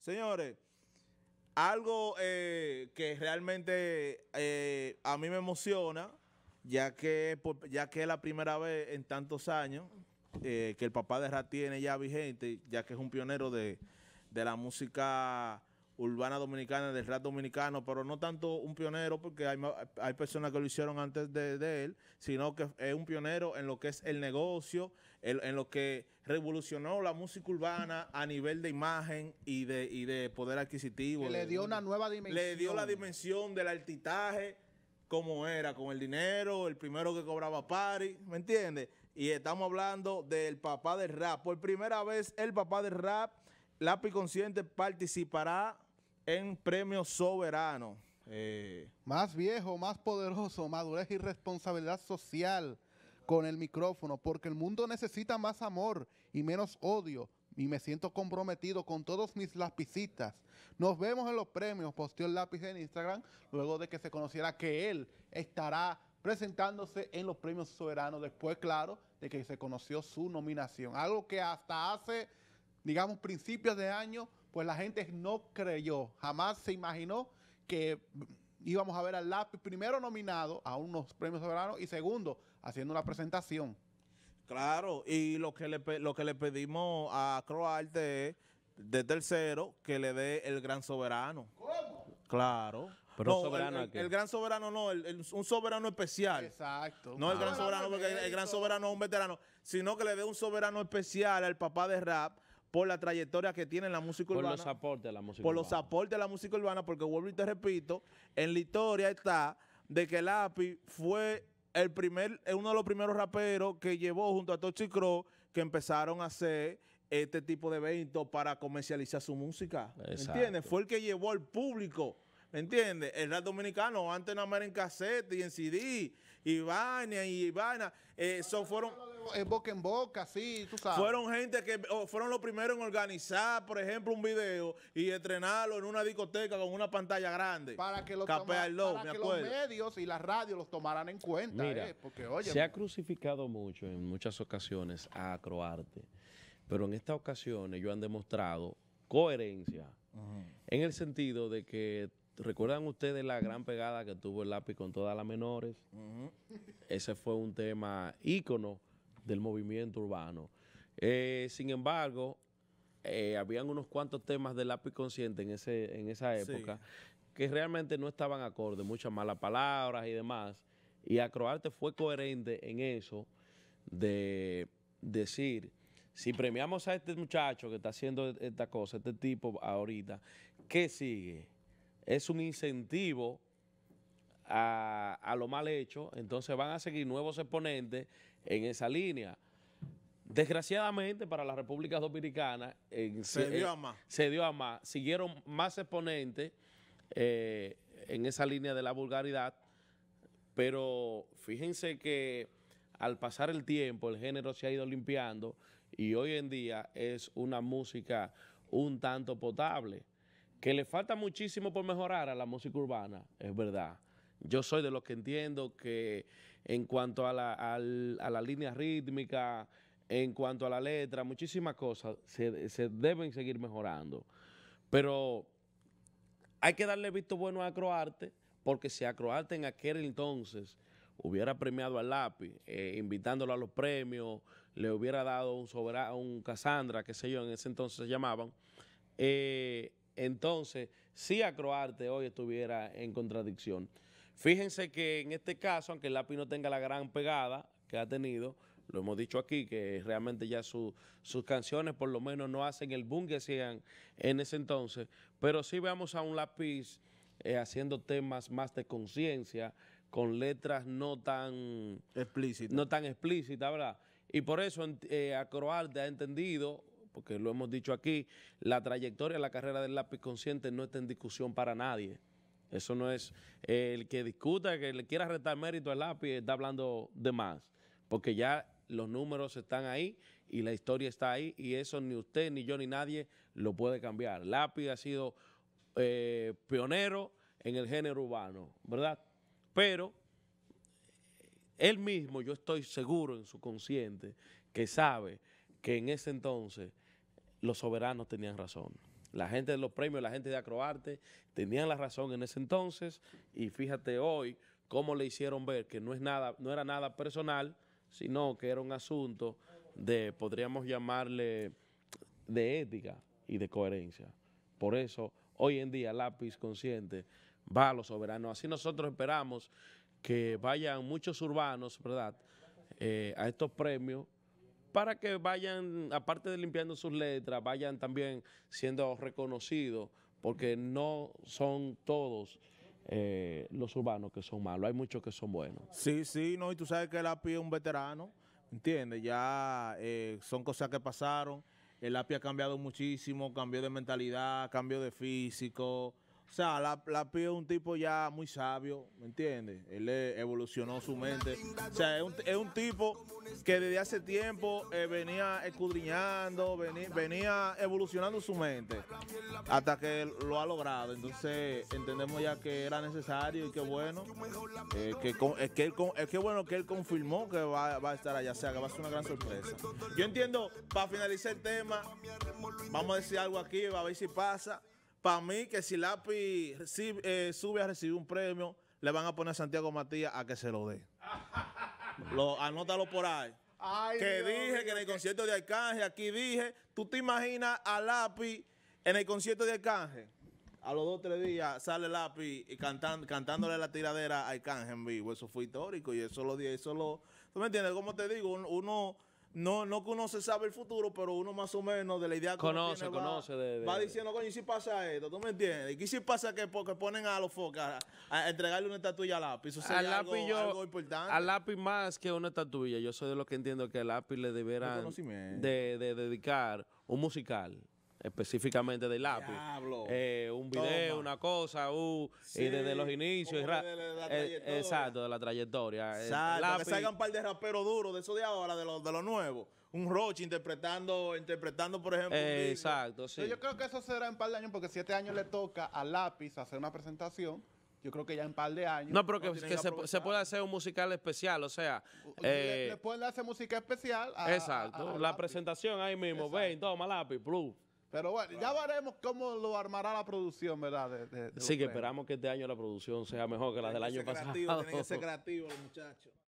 Señores, algo que realmente a mí me emociona, ya que es la primera vez en tantos años que el papá de Ra tiene ya vigente, ya que es un pionero de la música urbana dominicana, del rap dominicano, pero no tanto un pionero, porque hay personas que lo hicieron antes de él, sino que es un pionero en lo que es el negocio, en lo que revolucionó la música urbana a nivel de imagen y de poder adquisitivo. Le dio una nueva dimensión. Le dio la dimensión del artitaje, como era, con el dinero, el primero que cobraba party, ¿me entiendes? Y estamos hablando del papá del rap. Por primera vez, el papá del rap, Lápiz Consciente, participará en Premio Soberano. Más viejo, más poderoso, madurez y responsabilidad social con el micrófono, porque el mundo necesita más amor y menos odio, y me siento comprometido con todos mis lapicitas. Nos vemos en los premios, posteó el Lápiz en Instagram, luego de que se conociera que él estará presentándose en los Premios Soberanos, después, claro, de que se conoció su nominación. Algo que hasta hace, digamos, principios de año, pues la gente no creyó, jamás se imaginó que íbamos a ver al Lápiz primero nominado a unos Premios Soberanos y segundo, haciendo una presentación. Claro, y lo que le pedimos a Acroarte es, de tercero, que le dé el Gran Soberano. ¿Cómo? Claro. Pero no, soberano el Gran Soberano no, un soberano especial. Exacto. No el Gran Soberano, porque el Gran Soberano es un veterano, sino que le dé un soberano especial al papá de rap, por la trayectoria que tiene en la música urbana. Por los aportes de la música urbana. Por los aportes de la música urbana, porque vuelvo y te repito, en la historia está de que Lápiz fue uno de los primeros raperos que llevó junto a Tochi Cro, que empezaron a hacer este tipo de eventos para comercializar su música. Exacto. ¿Entiendes? Fue el que llevó al público, ¿entiendes? El rap dominicano, antes nada más en cassette y en CD, y vaina. Eso fueron... boca en boca, sí, tú sabes. Fueron gente que fueron los primeros en organizar, por ejemplo, un video y estrenarlo en una discoteca con una pantalla grande. Para que, los medios y las radios los tomaran en cuenta. Mira, porque, oye, se ha crucificado mucho en muchas ocasiones a Acroarte, pero en estas ocasiones ellos han demostrado coherencia. Ajá. En el sentido de que, ¿recuerdan ustedes la gran pegada que tuvo el Lápiz con todas las menores? Uh-huh. Ese fue un tema ícono del movimiento urbano. Sin embargo, habían unos cuantos temas de Lápiz Consciente en esa época, sí, que realmente no estaban acorde, muchas malas palabras y demás. Y Acroarte fue coherente en eso de decir, si premiamos a este muchacho que está haciendo esta cosa, este tipo ahorita, ¿qué sigue? Es un incentivo a lo mal hecho, entonces van a seguir nuevos exponentes en esa línea. Desgraciadamente para la República Dominicana se dio a más, siguieron más exponentes en esa línea de la vulgaridad, pero fíjense que al pasar el tiempo el género se ha ido limpiando y hoy en día es una música un tanto potable. Que le falta muchísimo por mejorar a la música urbana, es verdad. Yo soy de los que entiendo que en cuanto a la línea rítmica, en cuanto a la letra, muchísimas cosas se deben seguir mejorando. Pero hay que darle visto bueno a Acroarte, porque si Acroarte en aquel entonces hubiera premiado al Lápiz, invitándolo a los premios, le hubiera dado un Cassandra, qué sé yo, en ese entonces se llamaban, entonces, si Acroarte hoy estuviera en contradicción. Fíjense que en este caso, aunque el Lápiz no tenga la gran pegada que ha tenido, lo hemos dicho aquí, que realmente ya sus canciones por lo menos no hacen el boom que hacían en ese entonces, pero sí veamos a un Lápiz haciendo temas más de conciencia, con letras no tan explícitas, ¿verdad? Y por eso Acroarte ha entendido, porque lo hemos dicho aquí, la trayectoria, la carrera del Lápiz Consciente no está en discusión para nadie. Eso no es el que discuta, el que le quiera restar mérito al Lápiz, está hablando de más, porque ya los números están ahí y la historia está ahí y eso ni usted, ni yo, ni nadie lo puede cambiar. Lápiz ha sido pionero en el género urbano, ¿verdad? Pero él mismo, yo estoy seguro en su consciente, que sabe que en ese entonces los soberanos tenían razón. La gente de los premios, la gente de Acroarte tenían la razón en ese entonces, y fíjate hoy cómo le hicieron ver que no era nada personal, sino que era un asunto de, podríamos llamarle, de ética y de coherencia. Por eso hoy en día Lápiz Consciente va a los soberanos. Así nosotros esperamos que vayan muchos urbanos, ¿verdad?, a estos premios, para que vayan, aparte de limpiando sus letras, vayan también siendo reconocidos, porque no son todos los urbanos que son malos, hay muchos que son buenos. Sí, sí, no, y tú sabes que Lápiz es un veterano, ¿entiendes? Ya son cosas que pasaron, el Lápiz ha cambiado muchísimo, cambió de mentalidad, cambió de físico. O sea, Lápiz es un tipo ya muy sabio, ¿me entiendes? Él evolucionó su mente. O sea, es un tipo que desde hace tiempo venía escudriñando, venía evolucionando su mente hasta que lo ha logrado. Entonces, entendemos ya que era necesario y qué bueno. Es que bueno que él confirmó que va a estar allá. O sea, que va a ser una gran sorpresa. Yo entiendo, para finalizar el tema, vamos a decir algo aquí, a ver si pasa. Para mí, que si Lápiz sube a recibir un premio, le van a poner a Santiago Matías a que se lo dé. Anótalo por ahí. Ay, que dije que en el concierto de Arcángel, aquí dije, ¿tú te imaginas a Lápiz en el concierto de Arcángel? A los 2 o 3 días sale Lápiz y cantándole la tiradera a Arcángel en vivo. Eso fue histórico y eso lo dije, eso lo... ¿Tú me entiendes? Como te digo, uno... No que uno se sabe el futuro, pero uno más o menos de la idea que va diciendo, coño, ¿y si pasa esto? ¿Tú me entiendes? ¿Y si pasa que porque ponen a los focos a entregarle una estatuilla a Lápiz? Eso sería algo importante. A Lápiz más que una estatuilla, yo soy de los que entiendo que a Lápiz le deberán de dedicar un musical, específicamente de Lápiz. Un video, una cosa, sí, y desde los inicios. Exacto, de la trayectoria. Exacto, Lápiz, que salgan un par de raperos duros de eso de ahora, de lo nuevo. Un Roche interpretando, por ejemplo, un disco. Exacto, sí. Yo creo que eso será en un par de años, porque 7 años le toca a Lápiz hacer una presentación. Yo creo que ya en un par de años. No, pero que se puede hacer un musical especial, o sea. Después le hace música especial a, exacto, a la presentación ahí mismo. Exacto. Ven, toma Lápiz, blue. Pero bueno, ya veremos cómo lo armará la producción, ¿verdad? Sí, que esperamos que este año la producción sea mejor que la del año pasado. Tienen que ser creativos los muchachos.